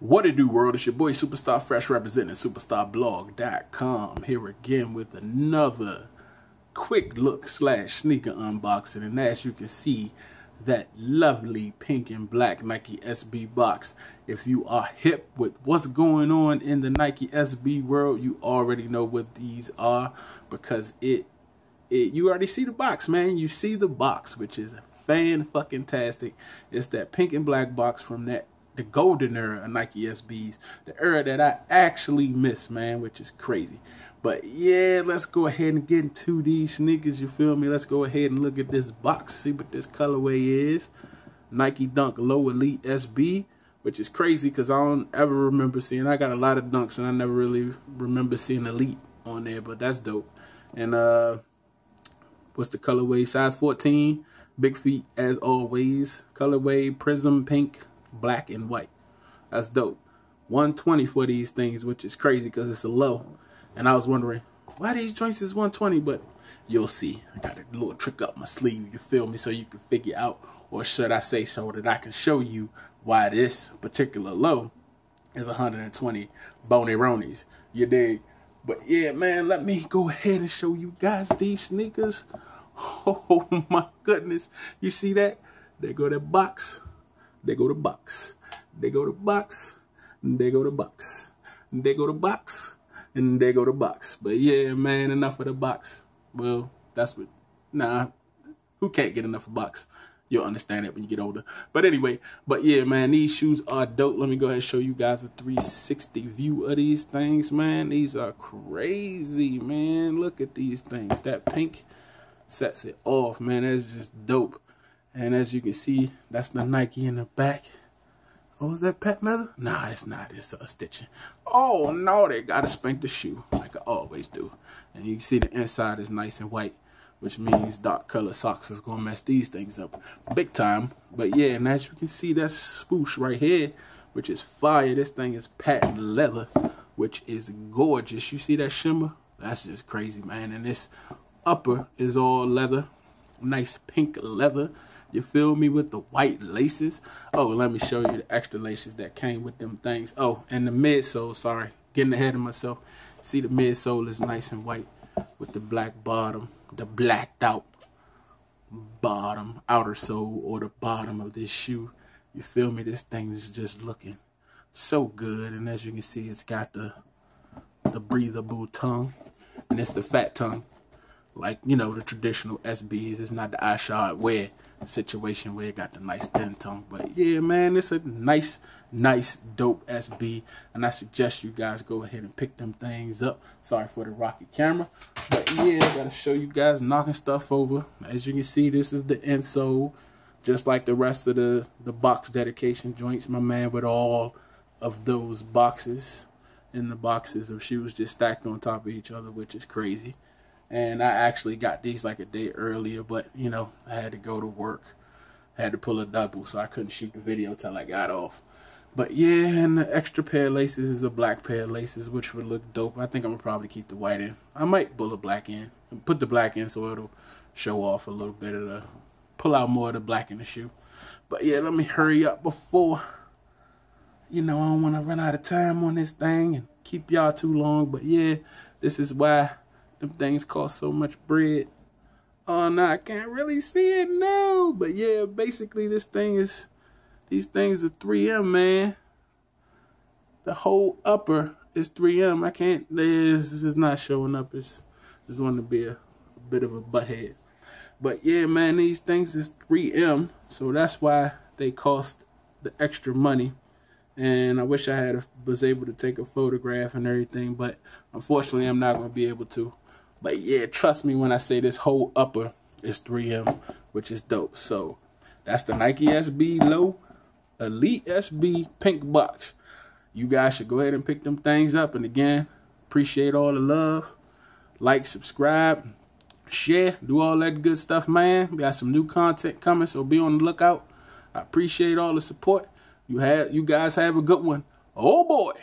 What it do, world? It's your boy Superstar Fresh representing superstarblog.com here again with another quick look / sneaker unboxing. And as you can see, that lovely pink and black Nike SB box. If you are hip with what's going on in the Nike SB world, you already know what these are because you already see the box, man. You see the box, which is fan-fucking-tastic. It's that pink and black box from the golden era of Nike SBs, the era that I actually miss, man, which is crazy. But yeah, let's go ahead and get into these sneakers, you feel me? Let's go ahead and look at this box, see what this colorway is. Nike Dunk Low Elite SB, which is crazy because I don't ever remember seeing, I got a lot of Dunks and I never really remember seeing Elite on there, but that's dope. And what's the colorway? Size 14, big feet as always, colorway prism pink, black and white. That's dope. 120 for these things, which is crazy because it's a low. And I was wondering why these joints is 120, but you'll see. I got a little trick up my sleeve, you feel me, so you can figure out, or should I say so that I can show you why this particular low is 120 boneronis. You dig? But yeah, man, let me go ahead and show you guys these sneakers. Oh my goodness. You see that? There go that box. They go to box. They go to box. They go to box. They go to box. And they go to box. But yeah, man, enough of the box. Well, that's what. Nah, who can't get enough of box? You'll understand that when you get older. But anyway, but yeah, man, these shoes are dope. Let me go ahead and show you guys a 360 view of these things, man. These are crazy, man. Look at these things. That pink sets it off, man. That's just dope. And as you can see, that's the Nike in the back. Oh, is that patent leather? Nah, it's not. It's stitching. Oh, no, they got to spank the shoe like I always do. And you can see the inside is nice and white, which means dark color socks is going to mess these things up big time. But yeah, and as you can see, that's swoosh right here, which is fire. This thing is patent leather, which is gorgeous. You see that shimmer? That's just crazy, man. And this upper is all leather, nice pink leather. You feel me, with the white laces. Oh, let me show you the extra laces that came with them things. Oh, and the midsole, sorry. Getting ahead of myself. See, the midsole is nice and white with the black bottom, the blacked out bottom, outer sole, or the bottom of this shoe. You feel me? This thing is just looking so good. And as you can see, it's got the breathable tongue. And it's the fat tongue. Like, you know, the traditional SBs. It's not the I shod wear situation where it got the nice thin tongue. But yeah, man, it's a nice dope SB, and I suggest you guys go ahead and pick them things up. Sorry for the rocky camera, but yeah, I gotta show you guys knocking stuff over. As you can see, this is the insole, just like the rest of the box dedication joints, my man, with all of those boxes and the boxes of shoes just stacked on top of each other, which is crazy. And I actually got these like a day earlier, but, you know, I had to go to work. I had to pull a double, so I couldn't shoot the video till I got off. But yeah, and the extra pair of laces is a black pair of laces, which would look dope. I think I'm going to probably keep the white in. I might pull a black in and put the black in so it'll show off a little bit of the, pull out more of the black in the shoe. But yeah, let me hurry up before, you know, I don't want to run out of time on this thing and keep y'all too long. But yeah, this is why them things cost so much bread. Oh no, I can't really see it now. But yeah, basically this thing is, these things are 3M, man. The whole upper is 3M. I can't, this is not showing up. It's just wanting to be a bit of a butthead. But yeah, man, these things is 3M. So that's why they cost the extra money. And I wish I had was able to take a photograph and everything, but unfortunately I'm not going to be able to. But yeah, trust me when I say this whole upper is 3M, which is dope. So that's the Nike SB Low Elite SB pink box. You guys should go ahead and pick them things up. And again, appreciate all the love. Like, subscribe, share, do all that good stuff, man. We got some new content coming, so be on the lookout. I appreciate all the support. You guys have a good one. Oh boy.